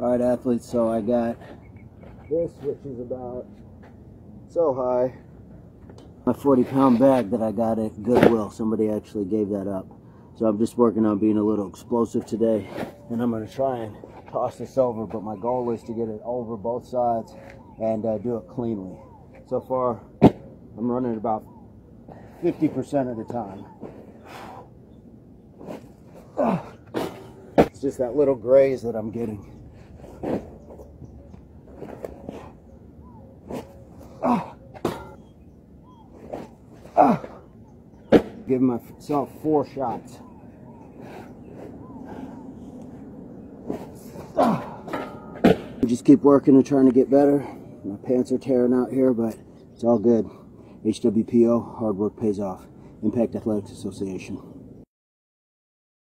All right, athletes, so I got this, which is about so high. My 40-pound bag that I got at Goodwill, somebody actually gave that up. So I'm just working on being a little explosive today, and I'm going to try and toss this over, but my goal is to get it over both sides and do it cleanly. So far, I'm running about 50% of the time. It's just that little graze that I'm getting. Giving myself 4 shots. Just keep working and trying to get better. My pants are tearing out here, but it's all good. HWPO, hard work pays off. Impact Athletics Association.